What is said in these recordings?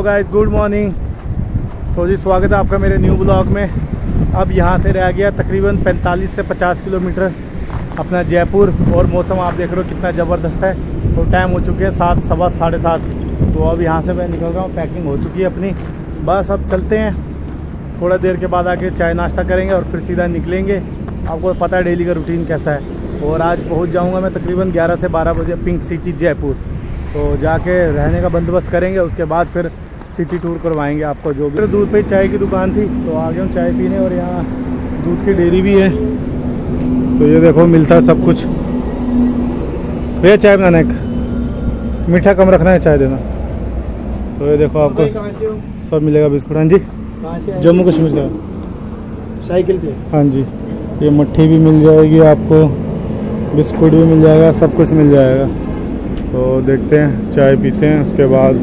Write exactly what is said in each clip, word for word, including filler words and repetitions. तो guys good morning. तो जी स्वागत है आपका मेरे न्यू ब्लॉग में। अब यहाँ से रह गया तकरीबन पैंतालीस से पचास किलोमीटर अपना जयपुर, और मौसम आप देख रहे हो कितना ज़बरदस्त है। तो टाइम हो चुके हैं सात सवा साढ़े सात। तो अब यहाँ से मैं निकल रहा हूँ, पैकिंग हो चुकी है अपनी। बस अब चलते हैं, थोड़ा देर के बाद आके चाय नाश्ता करेंगे और फिर सीधा निकलेंगे। आपको पता है डेली का रूटीन कैसा है। और आज पहुँच जाऊँगा मैं तकरीबन ग्यारह से बारह बजे पिंक सिटी जयपुर। तो जाके रहने का बंदोबस्त करेंगे, उसके बाद फिर सिटी टूर करवाएंगे आपको। जो भी दूध पे चाय की दुकान थी तो आ गया हूँ चाय पीने, और यहाँ दूध की डेयरी भी है। तो ये देखो मिलता है सब कुछ। भैया चाय बनाना है, मीठा कम रखना है, चाय देना। तो ये देखो आपको सब मिलेगा, बिस्कुट। हाँ जी, जम्मू कश्मीर से साइकिल पे। हाँ जी, ये मट्ठी भी मिल जाएगी आपको, बिस्कुट भी मिल जाएगा, सब कुछ मिल जाएगा। तो देखते हैं, चाय पीते हैं उसके बाद।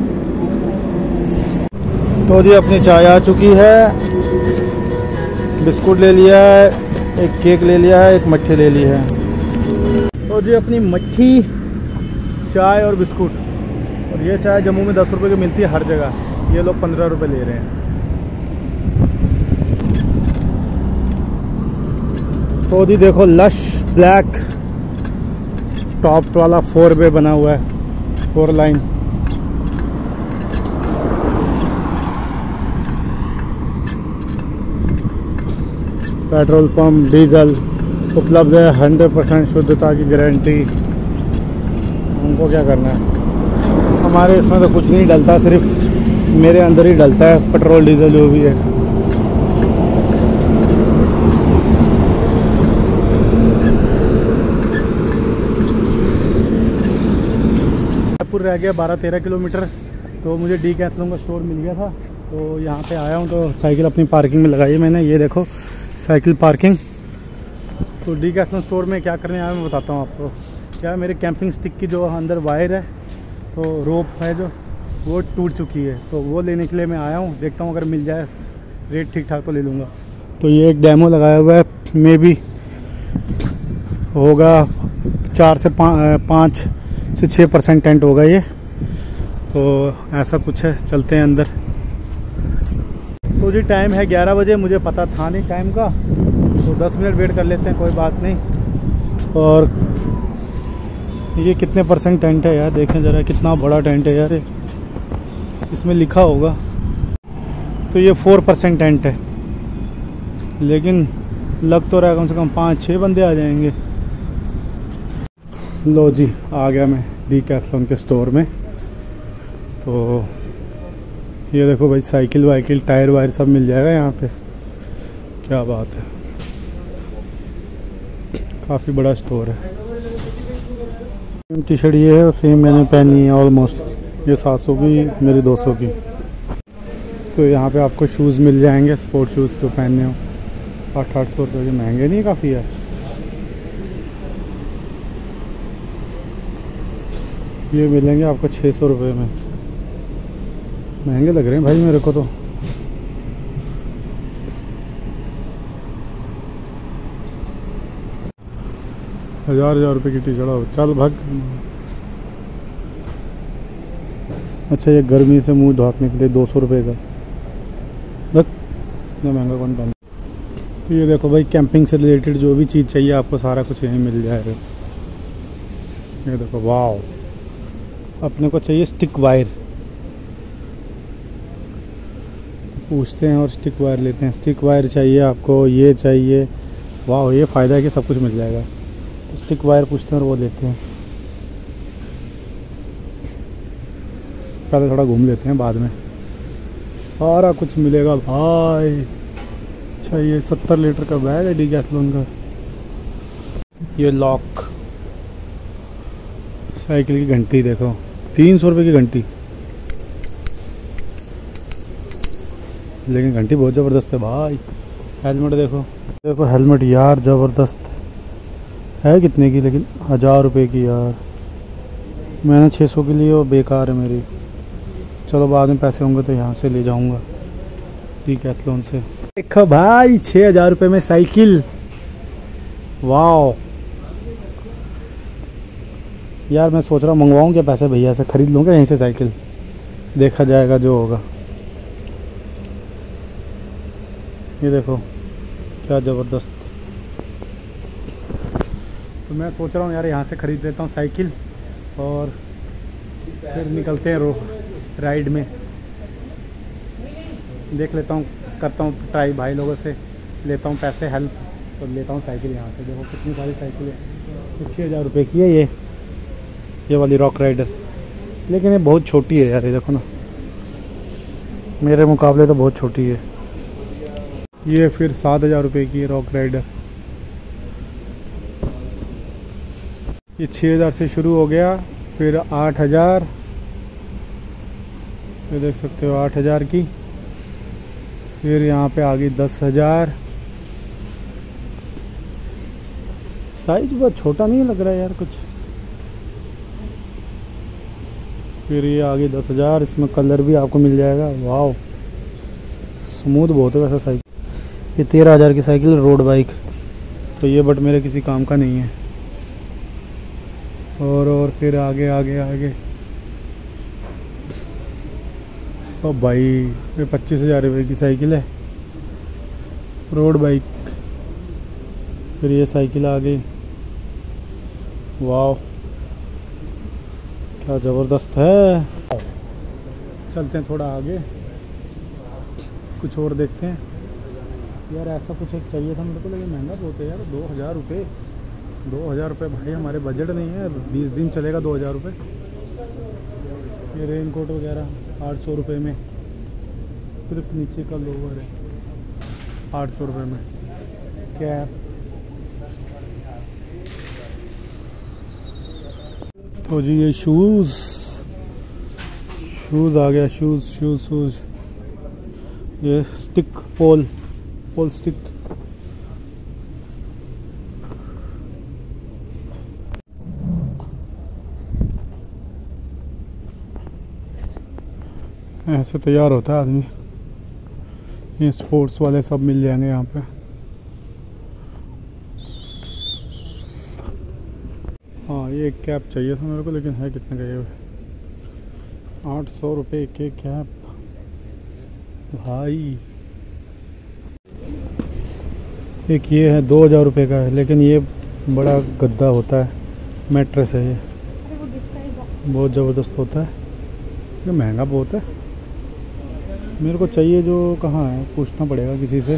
तो जी अपनी चाय आ चुकी है, बिस्कुट ले लिया है, एक केक ले लिया है, एक मट्ठी ले ली है। तो जी अपनी मट्ठी, चाय और बिस्कुट। और ये चाय जम्मू में दस रुपये की मिलती है हर जगह, ये लोग पंद्रह रुपये ले रहे हैं। तो जी देखो लश ब्लैक टॉप वाला फोर वे बना हुआ है, four lane. Petrol pump, diesel उपलब्ध है, हंड्रेड परसेंट शुद्धता की गारंटी। उनको क्या करना है, हमारे इसमें तो कुछ नहीं डलता, सिर्फ मेरे अंदर ही डलता है पेट्रोल डीजल जो भी है। रह गया बारह तेरह किलोमीटर। तो मुझे डेकैथलॉन का स्टोर मिल गया था, तो यहाँ पे आया हूँ। तो साइकिल अपनी पार्किंग में लगाई मैंने, ये देखो साइकिल पार्किंग। तो डेकैथलॉन स्टोर में क्या करने आया मैं बताता हूँ आपको। क्या मेरे कैंपिंग स्टिक की जो अंदर वायर है, तो रोप है जो, वो टूट चुकी है। तो वो लेने के लिए मैं आया हूँ, देखता हूँ अगर मिल जाए रेट ठीक ठाक तो ले लूँगा। तो ये एक डैमो लगाया हुआ है, मे बी होगा चार से पाँच से छः परसेंट टेंट होगा ये। तो ऐसा कुछ है, चलते हैं अंदर। तो जी टाइम है ग्यारह बजे, मुझे पता था नहीं टाइम का, तो दस मिनट वेट कर लेते हैं, कोई बात नहीं। और ये कितने परसेंट टेंट है यार, देखें ज़रा कितना बड़ा टेंट है यार, इसमें लिखा होगा। तो ये फोर परसेंट टेंट है, लेकिन लग तो रहा है कम से कम पाँच छः बंदे आ जाएंगे। लो जी आ गया मैं डेकैथलॉन के स्टोर में। तो ये देखो भाई साइकिल वाइकिल, टायर वायर सब मिल जाएगा यहाँ पे। क्या बात है, काफ़ी बड़ा स्टोर है। सेम टी शर्ट ये है, सेम मैंने पहनी है ऑलमोस्ट। ये सात सौ की, मेरी दो सौ की। तो यहाँ पे आपको शूज़ मिल जाएंगे, स्पोर्ट शूज़ जो पहनने हो। आठ आठ सौ रुपये के महंगे नहीं, काफ़ी है। ये मिलेंगे आपको छः सौ रुपये में, महंगे लग रहे हैं भाई मेरे को तो। हजार हजार रुपये की टी शर्ट हो, चल भाग। अच्छा ये गर्मी से मुंह ढांकने के लिए दो सौ रुपये का, बस इतना महंगा कौन पहन। तो ये देखो भाई कैंपिंग से रिलेटेड जो भी चीज़ चाहिए आपको सारा कुछ यहीं मिल जाएगा। ये देखो, वाओ। अपने को चाहिए स्टिक वायर, तो पूछते हैं और स्टिक वायर लेते हैं। स्टिक वायर चाहिए आपको, ये चाहिए। वाह, ये फ़ायदा है कि सब कुछ मिल जाएगा। तो स्टिक वायर पूछते हैं और वो लेते हैं। पहले थोड़ा घूम लेते हैं, बाद में सारा कुछ मिलेगा भाई। अच्छा ये सत्तर लीटर का बैग है डेकैथलॉन का। ये लॉक, साइकिल की घंटी देखो, तीन सौ रुपये की घंटी, लेकिन घंटी बहुत ज़बरदस्त है भाई। हेलमेट देखो, देखो हेलमेट यार ज़बरदस्त है। कितने की, लेकिन हज़ार रुपए की यार। मैंने छः सौ की ली, वो बेकार है मेरी। चलो बाद में पैसे होंगे तो यहाँ से ले जाऊँगा डेकैथलॉन से। देखो भाई छः हज़ार रुपये में साइकिल, वाओ। यार मैं सोच रहा हूँ मंगवाऊँ क्या, पैसे भैया से ख़रीद लूँगा यहीं से साइकिल, देखा जाएगा जो होगा। ये देखो क्या ज़बरदस्त। तो मैं सोच रहा हूँ यार यहाँ से ख़रीद लेता हूँ साइकिल और फिर निकलते हैं रो राइड में। देख लेता हूँ, करता हूँ ट्राई, भाई लोगों से लेता हूँ पैसे हेल्प, तो लेता हूँ साइकिल यहाँ से। देखो कितनी सारी साइकिल है, छः हज़ार रुपये की है ये ये वाली रॉक राइडर, लेकिन ये बहुत छोटी है यार। ये देखो ना, मेरे मुकाबले तो बहुत छोटी है ये। फिर सात हज़ार रुपये की रॉक राइडर, ये छः हज़ार से शुरू हो गया, फिर आठ हज़ार, ये देख सकते हो आठ हज़ार की। फिर यहाँ पे आ गई दस हज़ार। साइज बहुत छोटा नहीं लग रहा है यार कुछ। फिर ये आगे दस हज़ार, इसमें कलर भी आपको मिल जाएगा। वाओ स्मूथ बहुत है वैसा साइकिल। ये तेरह हज़ार की साइकिल रोड बाइक, तो ये बट मेरे किसी काम का नहीं है। और और फिर आगे आगे आगे ओ भाई, ये पच्चीस हज़ार रुपये की साइकिल है रोड बाइक। फिर ये साइकिल आ गई, वाओ क्या ज़बरदस्त है। चलते हैं थोड़ा आगे, कुछ और देखते हैं। यार ऐसा कुछ एक चाहिए था मेरे को, लेकिन महंगा बहुत है यार। दो हज़ार रुपये दो हज़ार रुपये भाई हमारे बजट नहीं है। बीस दिन चलेगा दो हज़ार रुपये। ये रेन कोट वगैरह आठ सौ रुपये में, सिर्फ नीचे का लोअर है आठ सौ रुपये में। कैप, तो जी ये शूज़ शूज़ आ गया, शूज़ शूज़ शूज़ ये स्टिक, पोल पोल स्टिक। ऐसे तैयार होता है आदमी। ये स्पोर्ट्स वाले सब मिल जाएंगे यहाँ पे। हाँ ये कैप चाहिए था मेरे को, लेकिन है कितने का ये? आठ सौ रुपये के कैप भाई। एक ये है दो हज़ार रुपये का है, लेकिन ये बड़ा गद्दा होता है, मैट्रेस है ये, बहुत ज़बरदस्त होता है। ये महंगा बहुत है, मेरे को चाहिए जो कहाँ है पूछना पड़ेगा किसी से।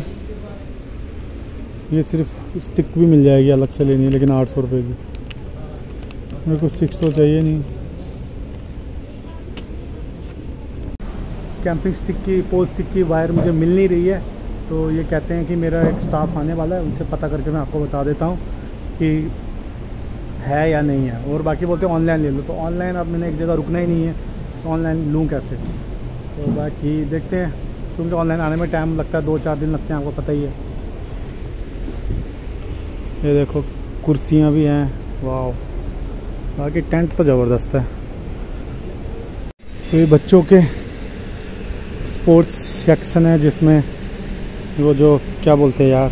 ये सिर्फ स्टिक भी मिल जाएगी, अलग से लेनी है, लेकिन आठ सौ रुपये की। मेरे को स्टिक्स तो चाहिए नहीं। कैंपिंग स्टिक की, पोल स्टिक की वायर मुझे मिल नहीं रही है, तो ये कहते हैं कि मेरा एक स्टाफ आने वाला है, उनसे पता करके मैं आपको बता देता हूँ कि है या नहीं है। और बाकी बोलते हैं ऑनलाइन ले लो, तो ऑनलाइन अब मैंने एक जगह रुकना ही नहीं है, तो ऑनलाइन लूँ कैसे? तो बाकी देखते हैं, क्योंकि ऑनलाइन आने में टाइम लगता है, दो चार दिन लगते हैं, आपको पता ही है। ये देखो कुर्सियाँ भी हैं, वाह। बाकी टेंट तो ज़बरदस्त है। तो ये बच्चों के स्पोर्ट्स सेक्शन है, जिसमें वो जो क्या बोलते हैं यार,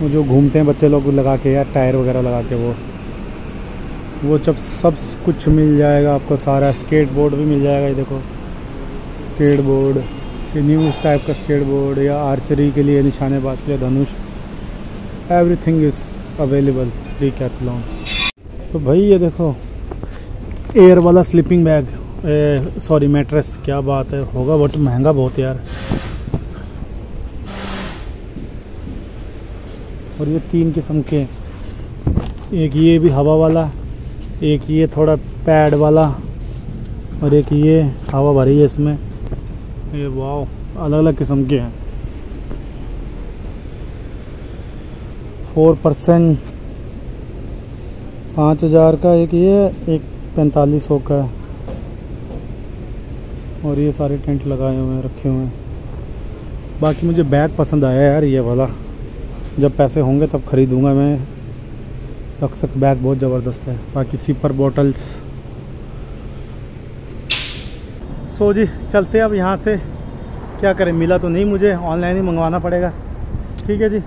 वो जो घूमते हैं बच्चे लोग लगा के यार, टायर वगैरह लगा के, वो वो जब सब कुछ मिल जाएगा आपको सारा। स्केट बोर्ड भी मिल जाएगा, ये देखो स्केट बोर्ड, ये न्यू टाइप का स्केट बोर्ड, या आर्चरी के लिए, निशानेबाज के लिए धनुष। Everything is available Decathlon. तो भाई ये देखो एयर वाला स्लीपिंग बैग, सॉरी मैट्रेस, क्या बात है। होगा बट महंगा बहुत यार। और ये तीन किस्म के, एक ये भी हवा वाला, एक ये थोड़ा पैड वाला, और एक ये हवा भरी है इसमें। ये वाह, अलग अलग किस्म के हैं। फोर परसेंट, पाँच हज़ार का एक ये, एक पैंतालीस सौ का है। और ये सारे टेंट लगाए हुए हैं, रखे हुए हैं। बाकी मुझे बैग पसंद आया यार ये वाला, जब पैसे होंगे तब ख़रीदूँगा मैं। रक्सक बैग बहुत ज़बरदस्त है। बाकी सिपर बॉटल्स। सो जी चलते हैं अब यहाँ से। क्या करें, मिला तो नहीं मुझे, ऑनलाइन ही मंगवाना पड़ेगा। ठीक है जी,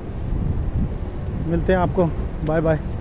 मिलते हैं आपको, बाय बाय।